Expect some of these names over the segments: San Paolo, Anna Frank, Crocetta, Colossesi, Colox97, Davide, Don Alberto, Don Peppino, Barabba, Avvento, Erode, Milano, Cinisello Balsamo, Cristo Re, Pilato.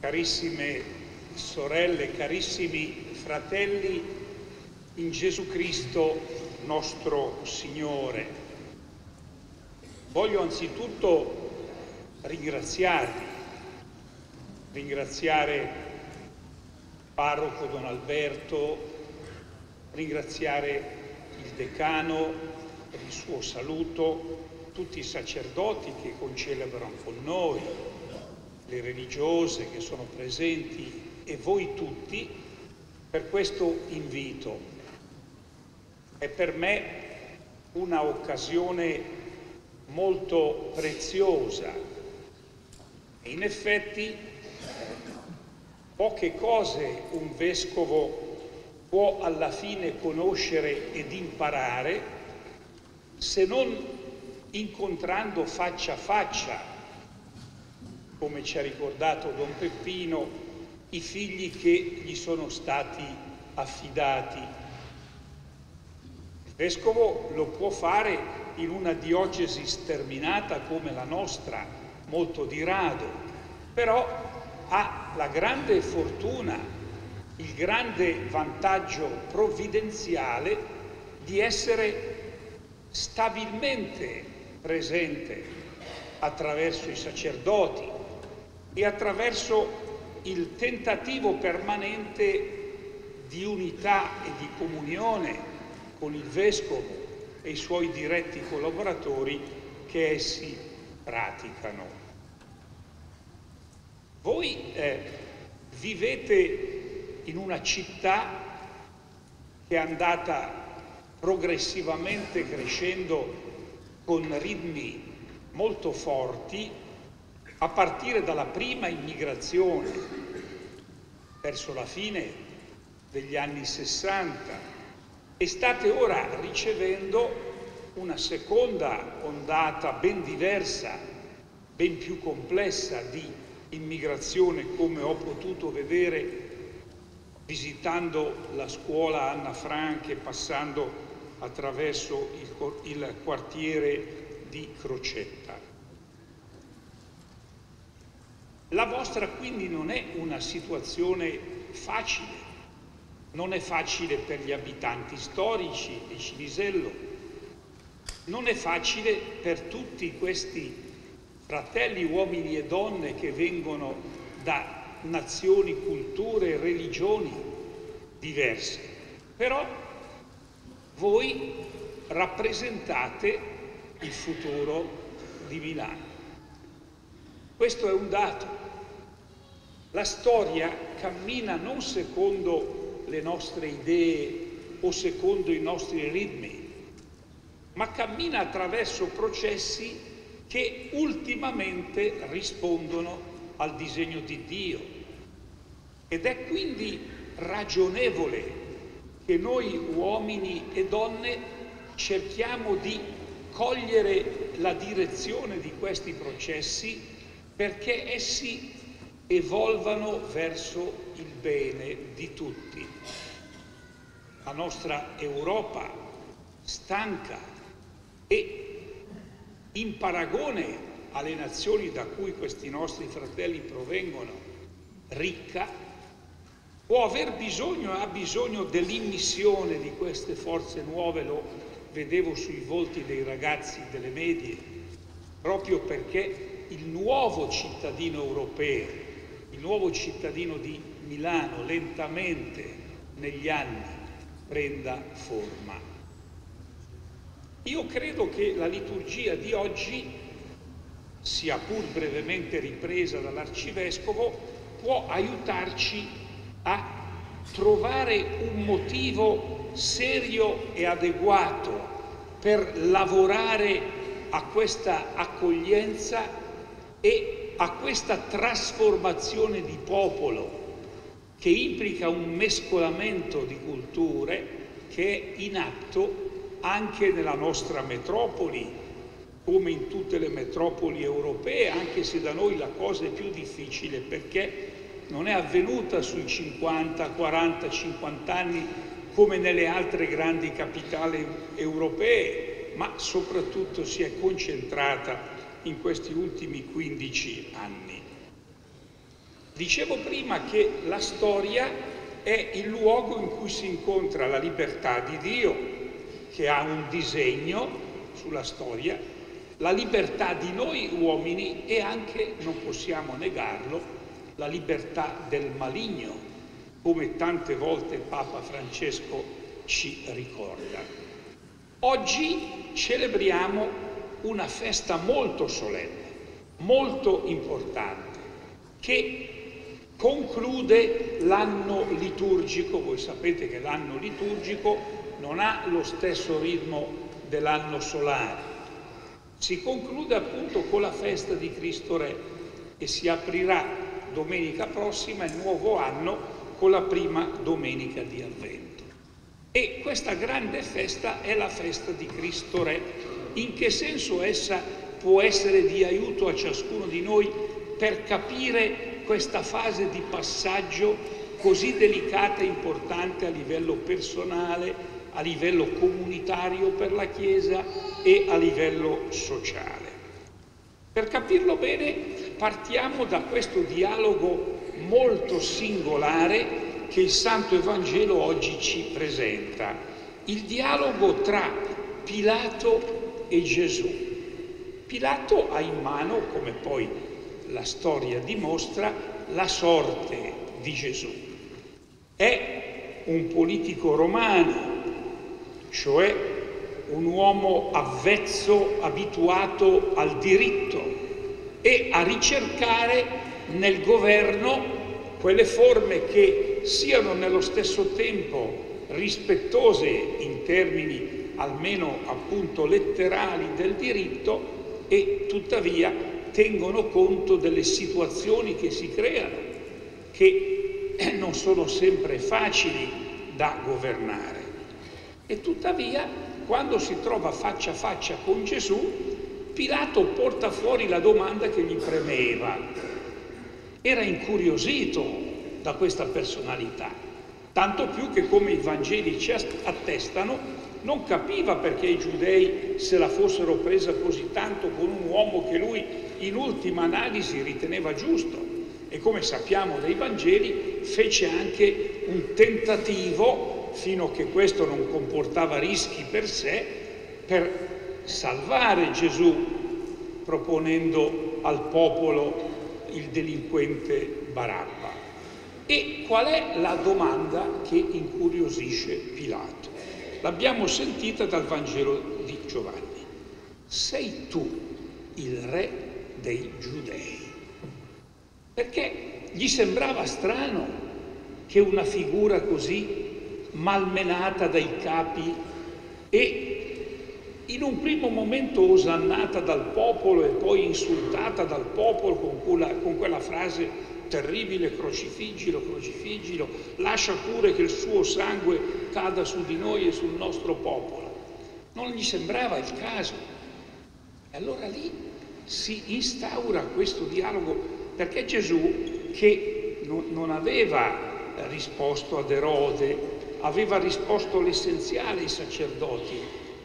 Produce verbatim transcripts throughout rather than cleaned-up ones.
Carissime sorelle, carissimi fratelli, in Gesù Cristo nostro Signore, voglio anzitutto ringraziarvi, ringraziare il parroco Don Alberto, ringraziare il decano per il suo saluto, tutti i sacerdoti che concelebrano con noi, le religiose che sono presenti e voi tutti per questo invito. È per me una occasione molto preziosa e in effetti poche cose un vescovo può alla fine conoscere ed imparare se non incontrando faccia a faccia, come ci ha ricordato Don Peppino, i figli che gli sono stati affidati. Il vescovo lo può fare in una diocesi sterminata come la nostra, molto di rado, però ha la grande fortuna, il grande vantaggio provvidenziale di essere stabilmente presente attraverso i sacerdoti e attraverso il tentativo permanente di unità e di comunione con il vescovo e i suoi diretti collaboratori che essi praticano. Voi eh, vivete in una città che è andata progressivamente crescendo con ritmi molto forti, a partire dalla prima immigrazione, verso la fine degli anni sessanta, e state ora ricevendo una seconda ondata ben diversa, ben più complessa di immigrazione, come ho potuto vedere visitando la scuola Anna Frank e passando attraverso il, il quartiere di Crocetta. La vostra quindi non è una situazione facile, non è facile per gli abitanti storici di Cinisello, non è facile per tutti questi fratelli, uomini e donne che vengono da nazioni, culture, religioni diverse. Però voi rappresentate il futuro di Milano. Questo è un dato. La storia cammina non secondo le nostre idee o secondo i nostri ritmi, ma cammina attraverso processi che ultimamente rispondono al disegno di Dio. Ed è quindi ragionevole che noi uomini e donne cerchiamo di cogliere la direzione di questi processi perché essi evolvano verso il bene di tutti. La nostra Europa, stanca e in paragone alle nazioni da cui questi nostri fratelli provengono, ricca, può aver bisogno, ha bisogno dell'immissione di queste forze nuove, lo vedevo sui volti dei ragazzi delle medie, proprio perché il nuovo cittadino europeo, il nuovo cittadino di Milano lentamente negli anni prenda forma. Io credo che la liturgia di oggi, sia pur brevemente ripresa dall'Arcivescovo, può aiutarci a trovare un motivo serio e adeguato per lavorare a questa accoglienza e a questa trasformazione di popolo che implica un mescolamento di culture che è in atto anche nella nostra metropoli, come in tutte le metropoli europee, anche se da noi la cosa è più difficile perché non è avvenuta sui cinquanta, quaranta, cinquanta anni come nelle altre grandi capitali europee, ma soprattutto si è concentrata in questi ultimi quindici anni. Dicevo prima che la storia è il luogo in cui si incontra la libertà di Dio, che ha un disegno sulla storia, la libertà di noi uomini e anche, non possiamo negarlo, la libertà del maligno, come tante volte Papa Francesco ci ricorda. Oggi celebriamo una festa molto solenne, molto importante, che conclude l'anno liturgico. Voi sapete che l'anno liturgico non ha lo stesso ritmo dell'anno solare. Si conclude appunto con la festa di Cristo Re e si aprirà domenica prossima il nuovo anno con la prima domenica di Avvento. E questa grande festa è la festa di Cristo Re. In che senso essa può essere di aiuto a ciascuno di noi per capire questa fase di passaggio così delicata e importante a livello personale, a livello comunitario per la Chiesa e a livello sociale? Per capirlo bene partiamo da questo dialogo molto singolare che il Santo Evangelo oggi ci presenta, il dialogo tra Pilato e Gesù. Pilato ha in mano, come poi la storia dimostra, la sorte di Gesù. È un politico romano, cioè un uomo avvezzo, abituato al diritto, e a ricercare nel governo quelle forme che siano nello stesso tempo rispettose in termini almeno appunto letterali del diritto e tuttavia tengono conto delle situazioni che si creano, che non sono sempre facili da governare. E tuttavia, quando si trova faccia a faccia con Gesù, Pilato porta fuori la domanda che gli premeva. Era incuriosito da questa personalità, tanto più che, come i Vangeli ci attestano, non capiva perché i giudei se la fossero presa così tanto con un uomo che lui in ultima analisi riteneva giusto, e come sappiamo dai Vangeli fece anche un tentativo, fino a che questo non comportava rischi per sé, per salvare Gesù, proponendo al popolo il delinquente Barabba. E qual è la domanda che incuriosisce Pilato? L'abbiamo sentita dal Vangelo di Giovanni. Sei tu il re dei giudei? Perché gli sembrava strano che una figura così malmenata dai capi e in un primo momento osannata dal popolo e poi insultata dal popolo con quella, con quella frase terribile, crocifiggilo, crocifiggilo, lascia pure che il suo sangue cada su di noi e sul nostro popolo. Non gli sembrava il caso. E allora lì si instaura questo dialogo, perché Gesù, che non, non aveva risposto ad Erode, aveva risposto all'essenziale ai sacerdoti,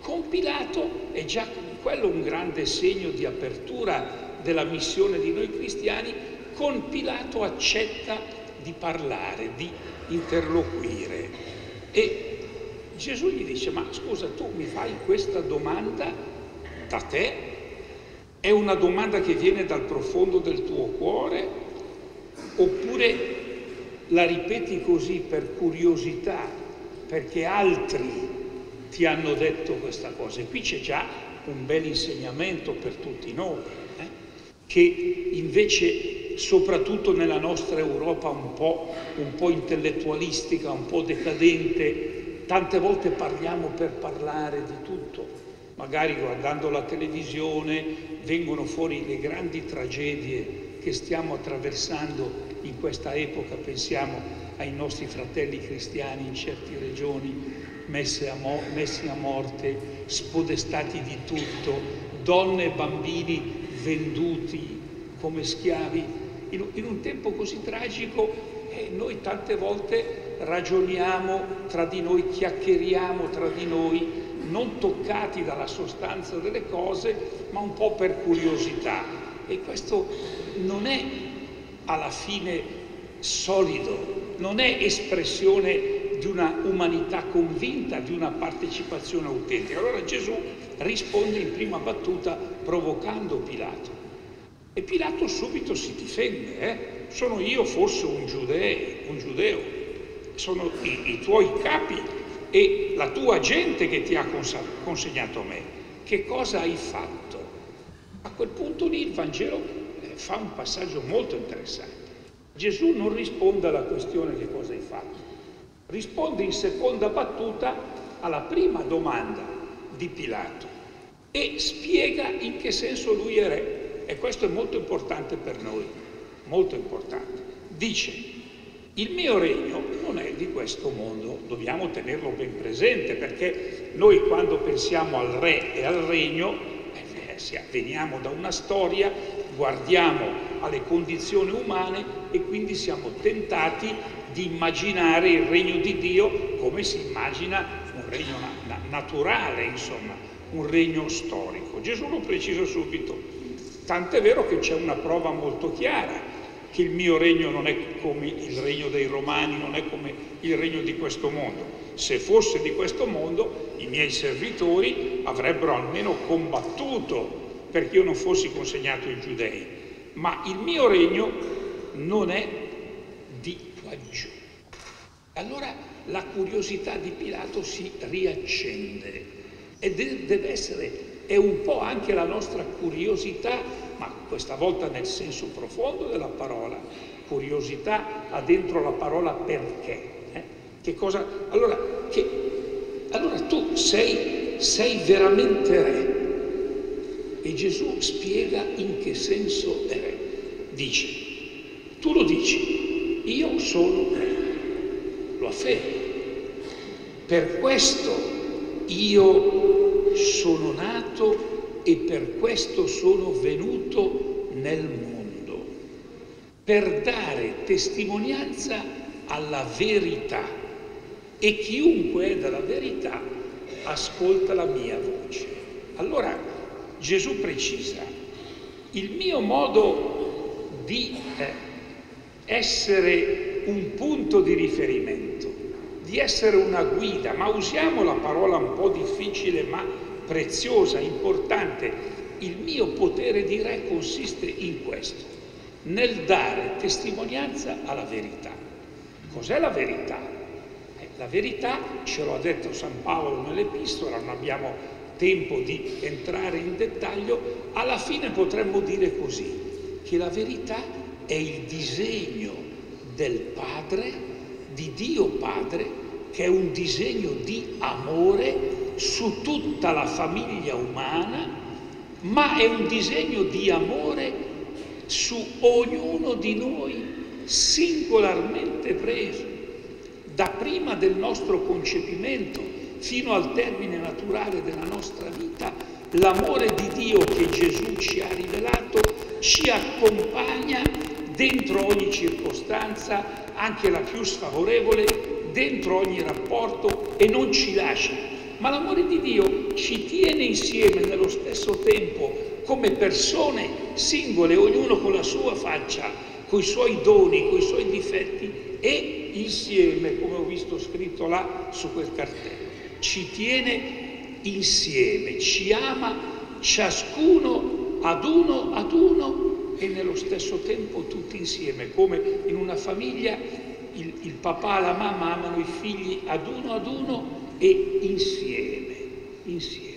con Pilato è già quello un grande segno di apertura della missione di noi cristiani. Con Pilato accetta di parlare, di interloquire, e Gesù gli dice: ma scusa, tu mi fai questa domanda da te? È una domanda che viene dal profondo del tuo cuore? Oppure la ripeti così per curiosità, perché altri ti hanno detto questa cosa? E qui c'è già un bel insegnamento per tutti noi, eh? che invece, soprattutto nella nostra Europa un po', un po' intellettualistica, un po' decadente, tante volte parliamo per parlare di tutto. Magari guardando la televisione vengono fuori le grandi tragedie che stiamo attraversando in questa epoca. Pensiamo ai nostri fratelli cristiani in certe regioni Messe a mo- messi a morte, spodestati di tutto, donne e bambini venduti come schiavi. In, in un tempo così tragico eh, noi tante volte ragioniamo tra di noi, chiacchieriamo tra di noi, non toccati dalla sostanza delle cose, ma un po' per curiosità. E questo non è alla fine solido, non è espressione di una umanità convinta, di una partecipazione autentica. Allora Gesù risponde in prima battuta provocando Pilato. E Pilato subito si difende, eh? Sono io forse un giudeo, un giudeo, sono i, i tuoi capi e la tua gente che ti ha consegnato a me. Che cosa hai fatto? A quel punto lì il Vangelo fa un passaggio molto interessante. Gesù non risponde alla questione che cosa hai fatto, risponde in seconda battuta alla prima domanda di Pilato e spiega in che senso lui è re. E questo è molto importante per noi, molto importante. Dice, il mio regno non è di questo mondo, dobbiamo tenerlo ben presente, perché noi quando pensiamo al re e al regno, eh, veniamo da una storia, guardiamo alle condizioni umane e quindi siamo tentati di immaginare il regno di Dio come si immagina un regno na- naturale, insomma, un regno storico. Gesù lo precisa subito, tant'è vero che c'è una prova molto chiara che il mio regno non è come il regno dei Romani, non è come il regno di questo mondo. Se fosse di questo mondo, i miei servitori avrebbero almeno combattuto perché io non fossi consegnato ai giudei. Ma il mio regno non è di qua giù. Allora la curiosità di Pilato si riaccende e deve essere, è un po' anche la nostra curiosità, ma questa volta nel senso profondo della parola, curiosità ha dentro la parola perché. Eh? Che cosa? Allora, che, allora tu sei, sei veramente re. E Gesù spiega in che senso è re. Dice, tu lo dici, io sono re, lo affermo. Per questo io sono nato e per questo sono venuto nel mondo, per dare testimonianza alla verità. E chiunque è dalla verità ascolta la mia voce. Allora, Gesù precisa, il mio modo di eh, essere un punto di riferimento, di essere una guida, ma usiamo la parola un po' difficile ma preziosa, importante, il mio potere di re consiste in questo, nel dare testimonianza alla verità. Cos'è la verità? Eh, la verità, ce lo ha detto San Paolo nell'Epistola, non abbiamo tempo di entrare in dettaglio, alla fine potremmo dire così, che la verità è il disegno del Padre, di Dio Padre, che è un disegno di amore su tutta la famiglia umana, ma è un disegno di amore su ognuno di noi, singolarmente preso, da prima del nostro concepimento, fino al termine naturale della nostra vita, l'amore di Dio che Gesù ci ha rivelato ci accompagna dentro ogni circostanza, anche la più sfavorevole, dentro ogni rapporto e non ci lascia. Ma l'amore di Dio ci tiene insieme nello stesso tempo come persone singole, ognuno con la sua faccia, coi suoi doni, coi suoi difetti e insieme, come ho visto scritto là su quel cartello. Ci tiene insieme, ci ama ciascuno ad uno ad uno e nello stesso tempo tutti insieme, come in una famiglia il, il papà e la mamma amano i figli ad uno ad uno e insieme, insieme.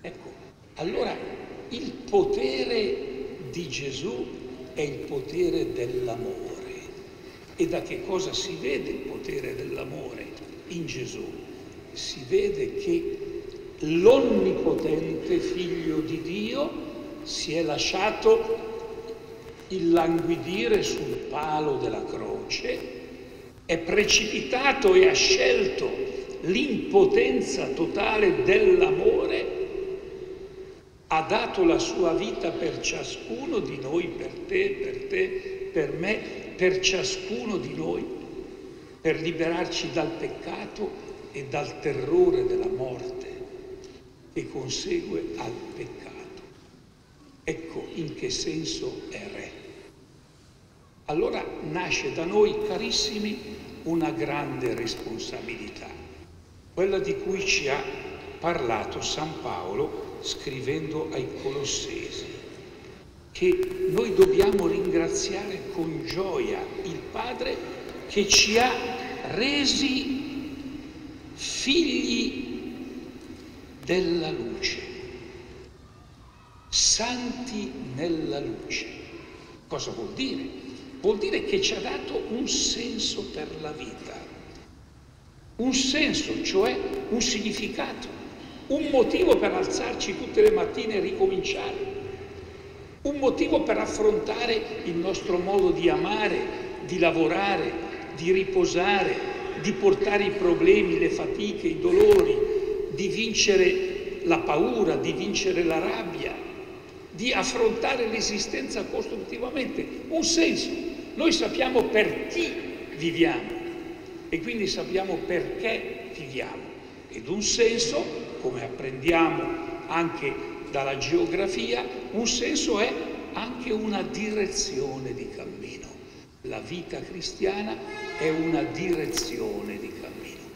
Ecco, allora il potere di Gesù è il potere dell'amore. E da che cosa si vede il potere dell'amore in Gesù? Si vede che l'onnipotente Figlio di Dio si è lasciato illanguidire sul palo della croce, è precipitato e ha scelto l'impotenza totale dell'amore, ha dato la sua vita per ciascuno di noi, per te, per te, per me, per ciascuno di noi, per liberarci dal peccato e dal terrore della morte che consegue al peccato. Ecco in che senso è re. Allora nasce da noi, carissimi, una grande responsabilità, quella di cui ci ha parlato San Paolo scrivendo ai Colossesi, che noi dobbiamo ringraziare con gioia il Padre che ci ha resi figli della luce, santi nella luce. Cosa vuol dire? Vuol dire che ci ha dato un senso per la vita, un senso, cioè un significato, un motivo per alzarci tutte le mattine e ricominciare, un motivo per affrontare il nostro modo di amare, di lavorare, di riposare, di portare i problemi, le fatiche, i dolori, di vincere la paura, di vincere la rabbia, di affrontare l'esistenza costruttivamente, un senso. Noi sappiamo per chi viviamo e quindi sappiamo perché viviamo. Ed un senso, come apprendiamo anche dalla geografia, un senso è anche una direzione di cammino. La vita cristiana è una direzione di cammino.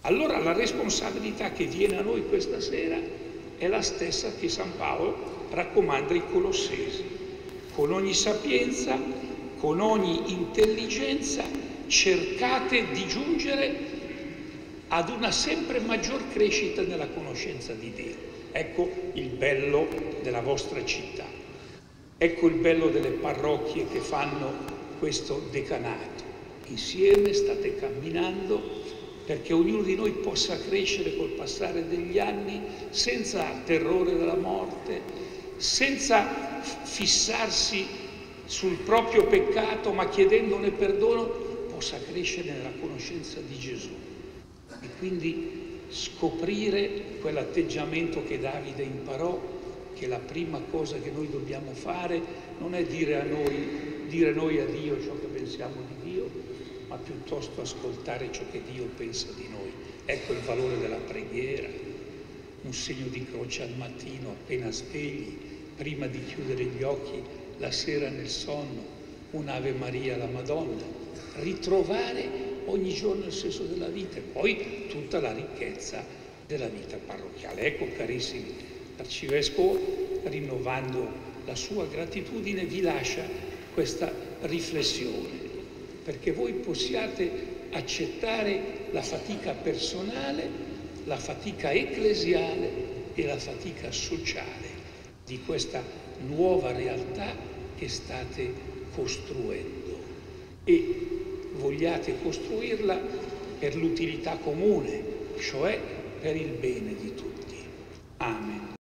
Allora la responsabilità che viene a noi questa sera è la stessa che San Paolo raccomanda ai Colossesi. Con ogni sapienza, con ogni intelligenza cercate di giungere ad una sempre maggior crescita nella conoscenza di Dio. Ecco il bello della vostra città, ecco il bello delle parrocchie che fanno questo decanato. Insieme state camminando perché ognuno di noi possa crescere col passare degli anni senza terrore della morte, senza fissarsi sul proprio peccato, ma chiedendone perdono, possa crescere nella conoscenza di Gesù e quindi scoprire quell'atteggiamento che Davide imparò, che la prima cosa che noi dobbiamo fare non è dire a noi, dire noi a Dio ciò che pensiamo di Dio, ma piuttosto ascoltare ciò che Dio pensa di noi. Ecco il valore della preghiera, un segno di croce al mattino appena svegli, prima di chiudere gli occhi, la sera nel sonno, un'Ave Maria alla Madonna, ritrovare ogni giorno il senso della vita e poi tutta la ricchezza della vita parrocchiale. Ecco, carissimi, l'Arcivescovo, rinnovando la sua gratitudine, vi lascia questa riflessione, perché voi possiate accettare la fatica personale, la fatica ecclesiale e la fatica sociale di questa nuova realtà che state costruendo e vogliate costruirla per l'utilità comune, cioè per il bene di tutti. Amen.